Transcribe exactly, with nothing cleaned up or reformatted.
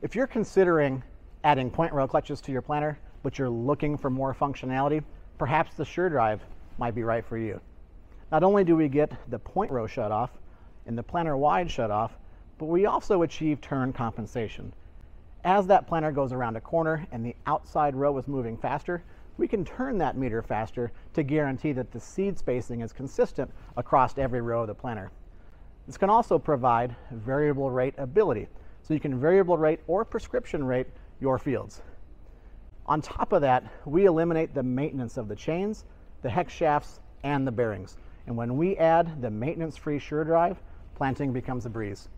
If you're considering adding point rail clutches to your planner, but you're looking for more functionality, perhaps the SureDrive might be right for you. Not only do we get the point row shutoff and the planner wide shutoff, but we also achieve turn compensation. As that planner goes around a corner and the outside row is moving faster, we can turn that meter faster to guarantee that the seed spacing is consistent across every row of the planner. This can also provide variable rate ability, so you can variable rate or prescription rate your fields. On top of that, we eliminate the maintenance of the chains, the hex shafts, and the bearings. And when we add the maintenance-free SureDrive, planting becomes a breeze.